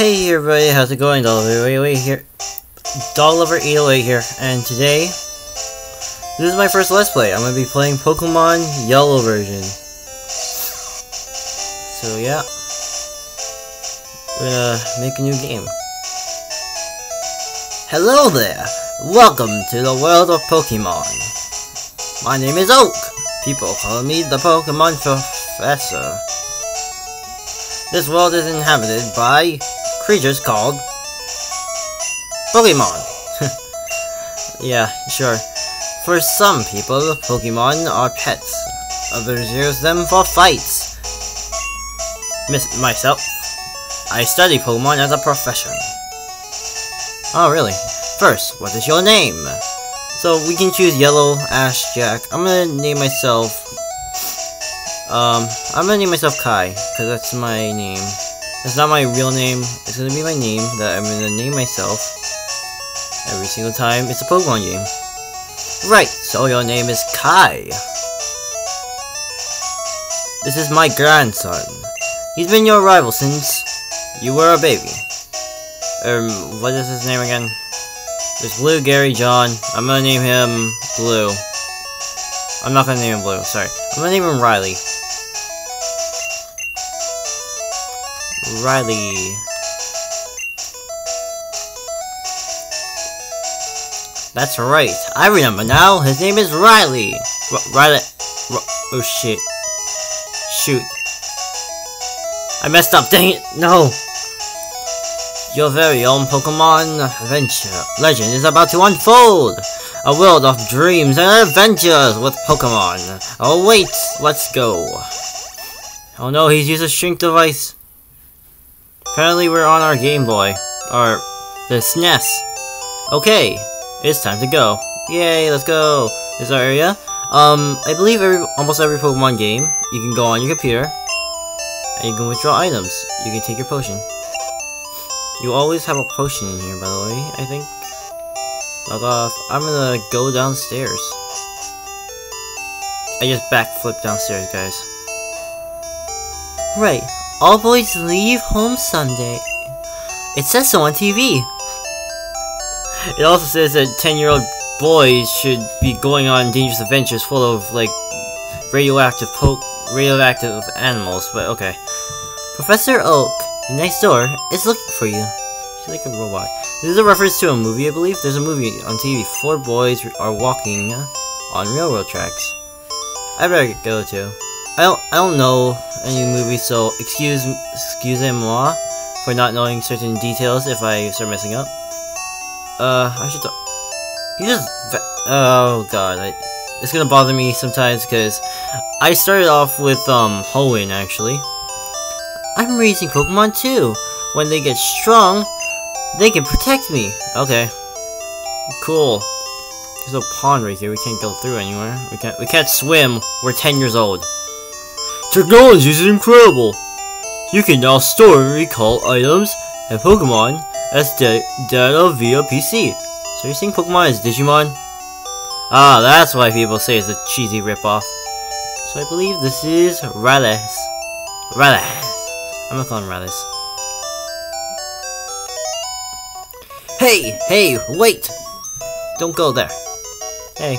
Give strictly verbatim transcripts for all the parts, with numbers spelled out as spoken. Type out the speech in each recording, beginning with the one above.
Hey everybody, how's it going? Dolliver here. Dolliver Eloy here, and today this is my first Let's Play. I'm gonna be playing Pokemon Yellow Version. So yeah, we're gonna make a new game. Hello there! Welcome to the world of Pokemon. My name is Oak. People call me the Pokemon Professor. This world is inhabited by creatures called Pokemon. Yeah, sure. For some people, Pokemon are pets. Others use them for fights. Miss myself, I study Pokemon as a profession. Oh, really? First, what is your name? So we can choose Yellow, Ash, Jack. I'm gonna name myself. Um, I'm gonna name myself Kai, because that's my name. It's not my real name, it's gonna be my name that I'm gonna name myself every single time it's a Pokemon game. Right, so your name is Kai. This is my grandson. He's been your rival since you were a baby. Um, what is his name again? There's Blue Gary John. I'm gonna name him Blue. I'm not gonna name him Blue, sorry. I'm gonna name him Riley. Riley. That's right. I remember now. His name is Riley. R Riley. R oh shit. Shoot. I messed up. Dang it. No. Your very own Pokemon adventure legend is about to unfold. A world of dreams and adventures with Pokemon. Oh wait. Let's go. Oh no. He's used a shrink device. Apparently we're on our Game Boy, or the S N E S. Okay, it's time to go. Yay, let's go. This is our area. Um, I believe every, almost every Pokemon game, you can go on your computer, and you can withdraw items. You can take your potion. You always have a potion in here, by the way, I think. Log off. I'm gonna go downstairs. I just backflipped downstairs, guys. Right. All boys leave home Sunday. It says so on T V. It also says that ten-year-old boys should be going on dangerous adventures full of, like, radioactive po radioactive animals, but okay. Professor Oak, next door, is looking for you. She's like a robot. This is a reference to a movie, I believe. There's a movie on T V. Four boys are walking on railroad tracks. I better go, too. I don't, I don't know any movie, so excuse excusez-moi for not knowing certain details if I start messing up. Uh, I should... You just... Oh, God. I, it's gonna bother me sometimes, because I started off with, um, Hoenn, actually. I'm raising Pokemon, too. When they get strong, they can protect me. Okay. Cool. There's no pond right here. We can't go through anywhere. We can't, we can't swim. We're ten years old. Technology is incredible! You can now store and recall items and Pokemon as da data via P C. So you're saying Pokemon is Digimon? Ah, that's why people say it's a cheesy ripoff. So I believe this is Rallis. Rallis. I'm not calling Rallis. Hey! Hey! Wait! Don't go there. Hey.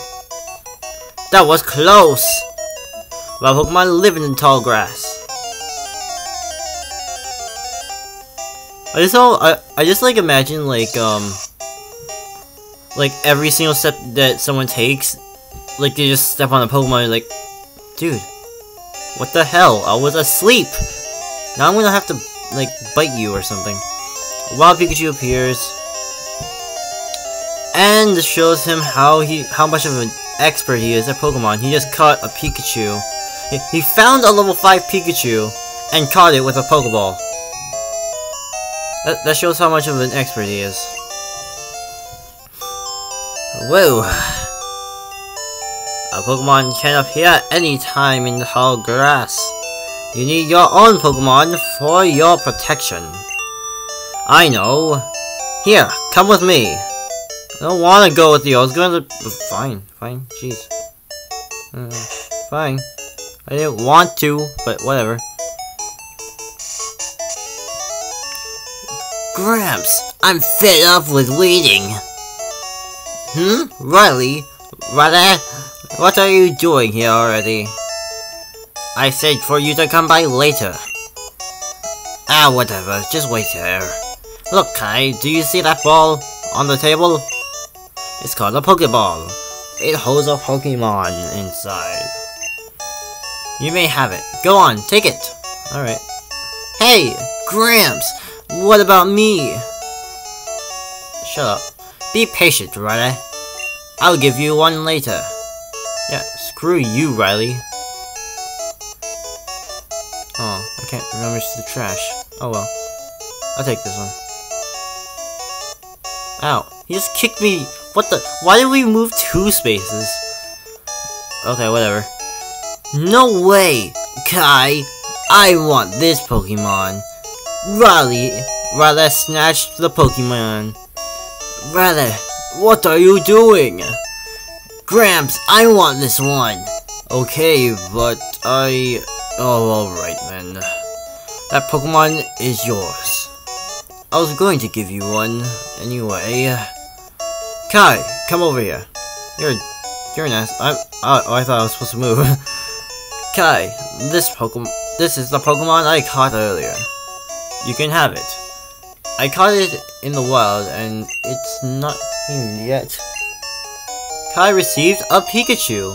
That was close! My Pokemon living in tall grass. I just all I, I just like imagine like um like every single step that someone takes, like they just step on a Pokemon and like, dude, what the hell? I was asleep. Now I'm gonna have to like bite you or something. A wild Pikachu appears and shows him how he how much of an expert he is at Pokemon. He just caught a Pikachu. He found a level five Pikachu and caught it with a Pokeball. That, that shows how much of an expert he is. Whoa. A Pokemon can appear at any time in the tall grass. You need your own Pokemon for your protection. I know. Here, come with me. I don't want to go with you. I was going to... Fine, fine, jeez. Uh, fine. I didn't want to, but whatever. Gramps, I'm fed up with waiting. Hmm? Riley? Riley? What are you doing here already? I said for you to come by later. Ah, whatever. Just wait there. Look, Kai, do you see that ball on the table? It's called a Pokeball. It holds a Pokemon inside. You may have it. Go on, take it. Alright. Hey, Gramps! What about me? Shut up. Be patient, Riley. I'll give you one later. Yeah, screw you, Riley. Oh, I can't remember the trash. Oh well. I'll take this one. Ow. He just kicked me. What the? Why did we move two spaces? Okay, whatever. No way, Kai. I want this Pokemon. Riley. Riley snatched the Pokemon. Riley, what are you doing? Gramps, I want this one. Okay, but I... Oh, alright then. That Pokemon is yours. I was going to give you one, anyway. Kai, come over here. You're... You're an ass... I, I, I thought I was supposed to move. Kai, this Pokemon... This is the Pokemon I caught earlier. You can have it. I caught it in the wild, and it's not tamed yet. Kai received a Pikachu.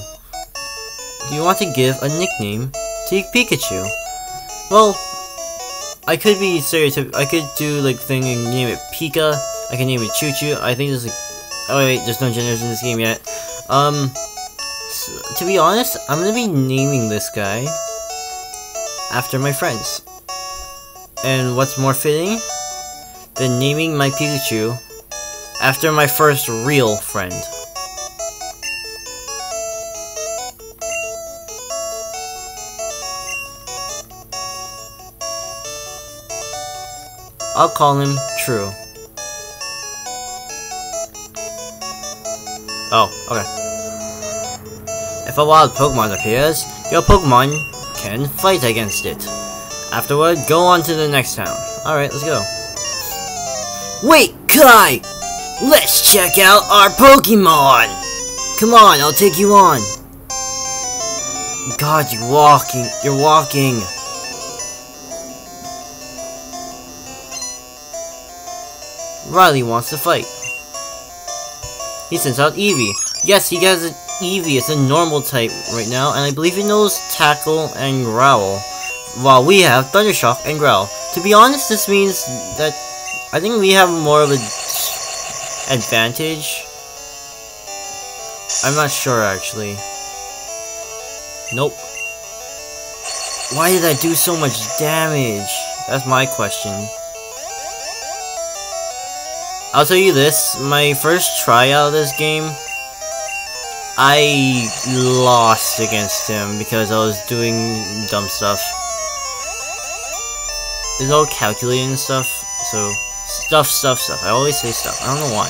Do you want to give a nickname to Pikachu? Well, I could be stereotypical. I could do like thing and name it Pika. I can name it Choo Choo. I think there's like, oh wait, there's no genders in this game yet. Um, so, to be honest, I'm gonna be naming this guy after my friends. And what's more fitting than naming my Pikachu after my first real friend? I'll call him True. Oh, okay. If a wild Pokemon appears, your Pokemon can fight against it. Afterward, go on to the next town. Alright, let's go. Wait, Kai! Let's check out our Pokemon! Come on, I'll take you on. God, you're walking. You're walking. Riley wants to fight. He sends out Eevee. Yes, he has an Eevee. It's a normal type right now, and I believe he knows Tackle and Growl, while we have Thunder Shock and Growl. To be honest, this means that I think we have more of an advantage. I'm not sure, actually. Nope. Why did I do so much damage? That's my question. I'll tell you this, my first try out of this game, I lost against him because I was doing dumb stuff. There's no calculating stuff, so stuff, stuff, stuff. I always say stuff. I don't know why.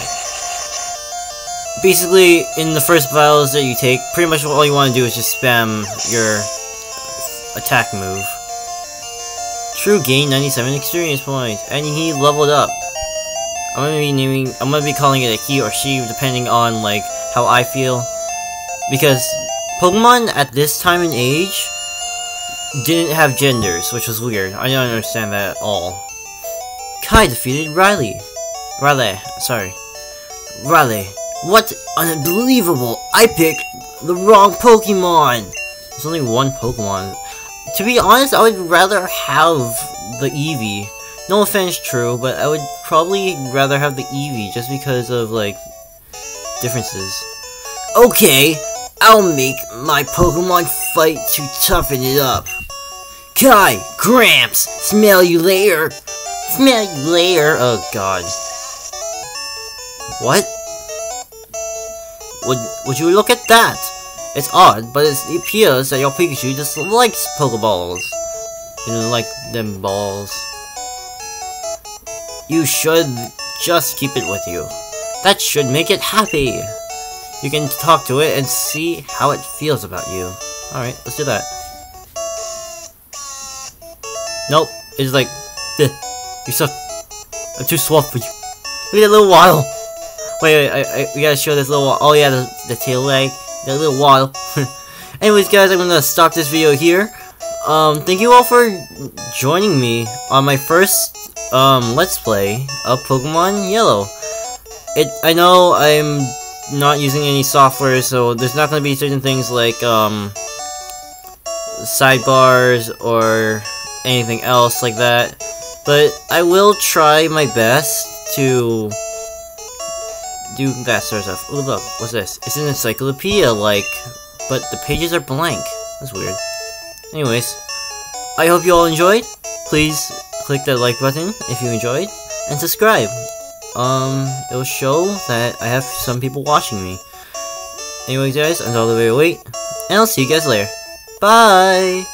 Basically, in the first battles that you take, pretty much all you want to do is just spam your attack move. True gained ninety-seven experience points, and he leveled up. I'm gonna be naming. I'm gonna be calling it a he or she, depending on like how I feel, because Pokemon at this time and age didn't have genders, which was weird. I don't understand that at all. Kai defeated Riley. Riley, sorry, Riley. What unbelievable! I picked the wrong Pokemon. There's only one Pokemon. To be honest, I would rather have the Eevee. No offense, True, but I would probably rather have the Eevee just because of, like, differences. Okay, I'll make my Pokemon fight to toughen it up. Kai, Gramps, smell you later. Smell you later. Oh, God. What? Would, would you look at that? It's odd, but it's, it appears that your Pikachu just likes Pokeballs. You know, like them balls. You should just keep it with you. That should make it happy. You can talk to it and see how it feels about you. Alright, let's do that. Nope, it's like, you suck. I'm too sloth for you. Look at that little waddle. Wait, wait, I, I, we gotta show this little waddle. Oh yeah, the, the tail leg. That little waddle. Anyways, guys, I'm gonna stop this video here. Um, thank you all for joining me on my first, um, Let's Play of Pokemon Yellow. It, I know I'm not using any software, so there's not gonna be certain things like, um, sidebars or anything else like that. But I will try my best to do that sort of stuff. Ooh, look, what's this? It's an encyclopedia, like, but the pages are blank. That's weird. Anyways, I hope you all enjoyed. Please click that like button if you enjoyed, and subscribe. Um, it'll show that I have some people watching me. Anyway, guys, I'm all the way awake, and I'll see you guys later. Bye!